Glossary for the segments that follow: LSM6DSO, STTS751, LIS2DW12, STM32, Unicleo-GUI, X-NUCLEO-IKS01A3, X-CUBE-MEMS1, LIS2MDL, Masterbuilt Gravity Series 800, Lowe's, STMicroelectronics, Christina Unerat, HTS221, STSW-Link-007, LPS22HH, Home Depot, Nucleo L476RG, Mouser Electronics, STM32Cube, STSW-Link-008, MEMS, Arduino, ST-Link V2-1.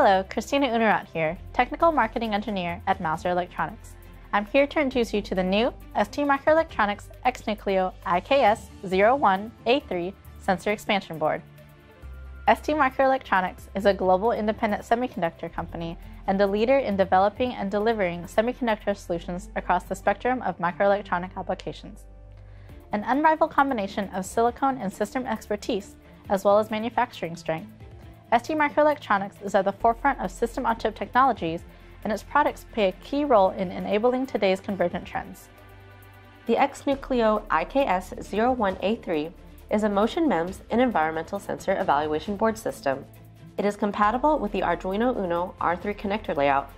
Hello, Christina Unerat here, Technical Marketing Engineer at Mouser Electronics. I'm here to introduce you to the new STMicroelectronics X-NUCLEO-IKS01A3 Sensor Expansion Board. STMicroelectronics is a global independent semiconductor company and a leader in developing and delivering semiconductor solutions across the spectrum of microelectronic applications. An unrivaled combination of silicon and system expertise, as well as manufacturing strength, STMicroelectronics is at the forefront of system-on-chip technologies, and its products play a key role in enabling today's convergent trends. The X-NUCLEO-IKS01A3 is a motion MEMS and environmental sensor evaluation board system. It is compatible with the Arduino Uno R3 connector layout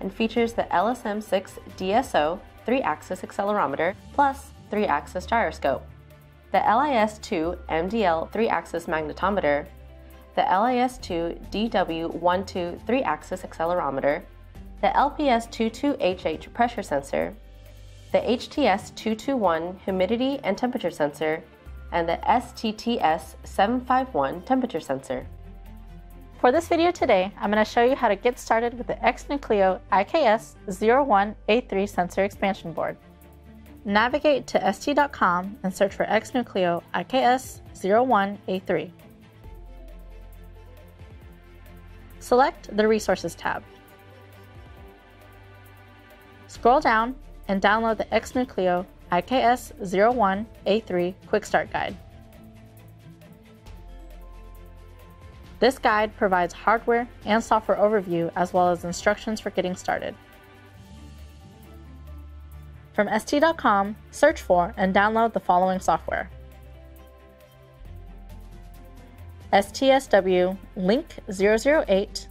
and features the LSM6DSO 3-axis accelerometer plus 3-axis gyroscope, the LIS2MDL 3-axis magnetometer, the LIS2DW12 3-axis accelerometer, the LPS22HH pressure sensor, the HTS221 humidity and temperature sensor, and the STTS751 temperature sensor. For this video today, I'm going to show you how to get started with the X-NUCLEO-IKS01A3 Sensor Expansion Board. Navigate to st.com and search for X-NUCLEO-IKS01A3. Select the Resources tab. Scroll down and download the X-NUCLEO-IKS01A3 Quick Start Guide. This guide provides hardware and software overview as well as instructions for getting started. From st.com, search for and download the following software: STSW-Link-008,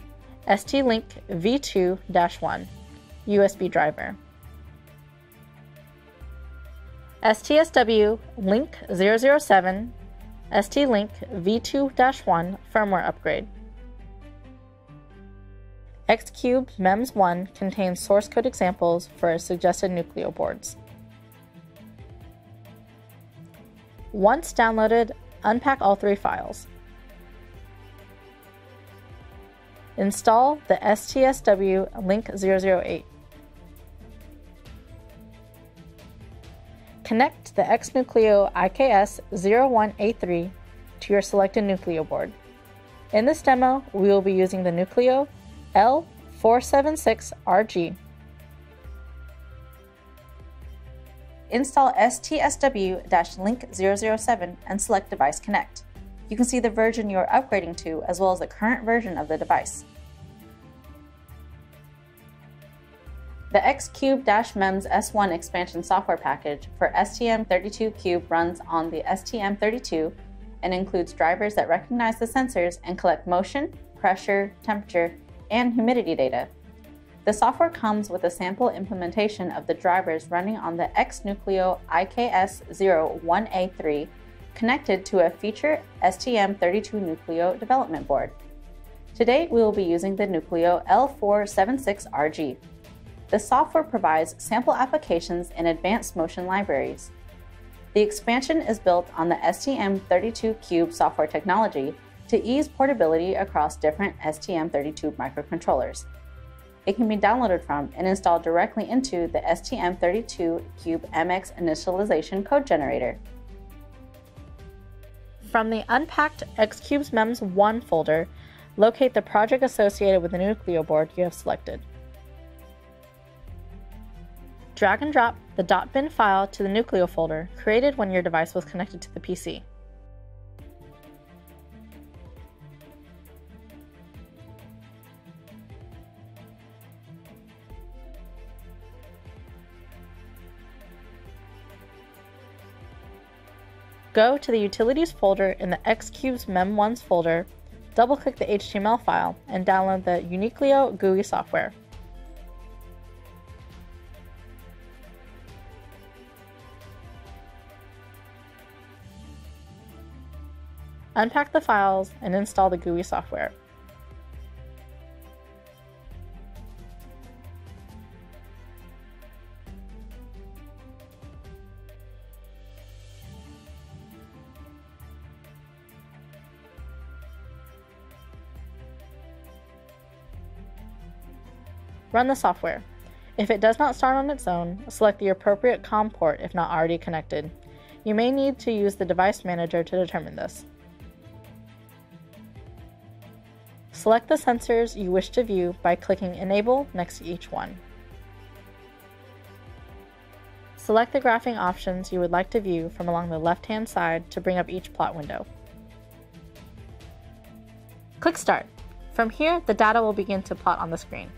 ST-Link V2-1, USB driver, STSW-Link-007, ST-Link V2-1 firmware upgrade. X-CUBE-MEMS1 contains source code examples for suggested Nucleo boards. Once downloaded, unpack all three files. Install the STSW-Link-008. Connect the X-NUCLEO-IKS01A3 to your selected Nucleo board. In this demo, we will be using the Nucleo L476RG. Install STSW-Link-007 and select Device Connect. You can see the version you are upgrading to, as well as the current version of the device. The X-CUBE-MEMS1 expansion software package for STM32Cube runs on the STM32 and includes drivers that recognize the sensors and collect motion, pressure, temperature, and humidity data. The software comes with a sample implementation of the drivers running on the X-NUCLEO-IKS01A3 connected to a feature STM32 Nucleo development board. Today, we will be using the Nucleo L476RG. The software provides sample applications and advanced motion libraries. The expansion is built on the STM32Cube software technology to ease portability across different STM32 microcontrollers. It can be downloaded from and installed directly into the STM32Cube MX initialization code generator. From the unpacked X-CUBE-MEMS1 folder, locate the project associated with the Nucleo board you have selected. Drag and drop the .bin file to the Nucleo folder created when your device was connected to the PC. Go to the Utilities folder in the X-CUBE-MEMS1's folder, double-click the HTML file, and download the Unicleo-GUI software. Unpack the files and install the GUI software. Run the software. If it does not start on its own, select the appropriate COM port if not already connected. You may need to use the device manager to determine this. Select the sensors you wish to view by clicking Enable next to each one. Select the graphing options you would like to view from along the left-hand side to bring up each plot window. Click Start. From here, the data will begin to plot on the screen.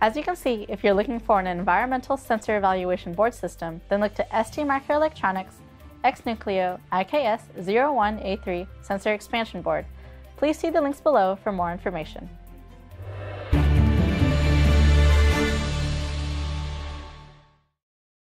As you can see, if you're looking for an environmental sensor evaluation board system, then look to STMicroelectronics X-NUCLEO-IKS01A3 Sensor Expansion Board. Please see the links below for more information.